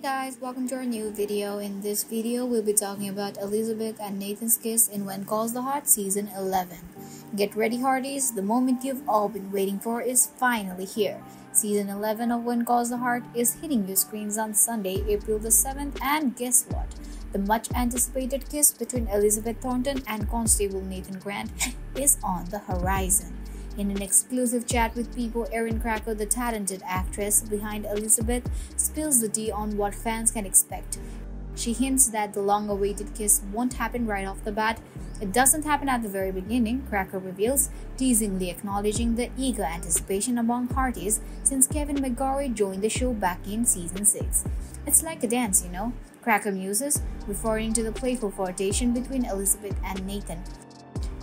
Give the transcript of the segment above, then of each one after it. Hey guys, welcome to our new video. In this video, we'll be talking about Elizabeth and Nathan's kiss in When Calls the Heart Season 11. Get ready, hearties, the moment you've all been waiting for is finally here. Season 11 of When Calls the Heart is hitting your screens on Sunday, April the 7th, and guess what? The much-anticipated kiss between Elizabeth Thornton and Constable Nathan Grant is on the horizon. In an exclusive chat with People, Erin Krakow, the talented actress behind Elizabeth, spills the tea on what fans can expect. She hints that the long-awaited kiss won't happen right off the bat. It doesn't happen at the very beginning, Krakow reveals, teasingly acknowledging the eager anticipation among hearties since Kevin McGarry joined the show back in Season 6. It's like a dance, you know, Krakow muses, referring to the playful flirtation between Elizabeth and Nathan.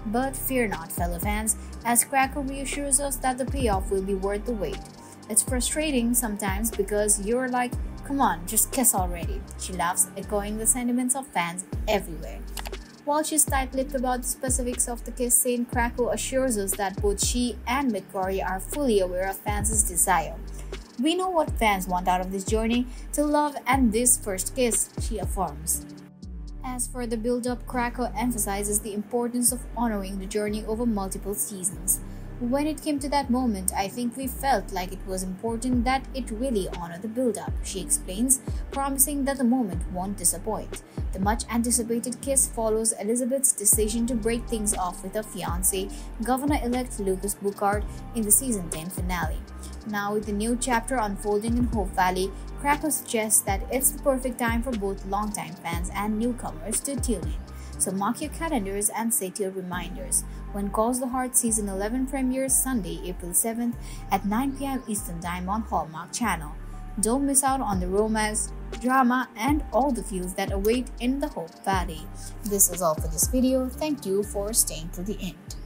But fear not, fellow fans, as Krakow reassures us that the payoff will be worth the wait. It's frustrating sometimes because you're like, come on, just kiss already. She laughs, echoing the sentiments of fans everywhere. While she's tight-lipped about the specifics of the kiss scene, Krakow assures us that both she and McGarry are fully aware of fans' desire. We know what fans want out of this journey, to love and this first kiss, she affirms. As for the build-up, Krakow emphasizes the importance of honoring the journey over multiple seasons. When it came to that moment, I think we felt like it was important that it really honor the build-up, she explains, promising that the moment won't disappoint. The much-anticipated kiss follows Elizabeth's decision to break things off with her fiancé, Governor-elect Lucas Bukhard, in the Season 10 finale. Now, with the new chapter unfolding in Hope Valley, Krakow suggests that it's the perfect time for both longtime fans and newcomers to tune in. So mark your calendars and set your reminders. When Calls the Heart Season 11 premieres Sunday, April 7th at 9 p.m. Eastern Time on Hallmark Channel. Don't miss out on the romance, drama, and all the feels that await in the Hope Valley. This is all for this video. Thank you for staying to the end.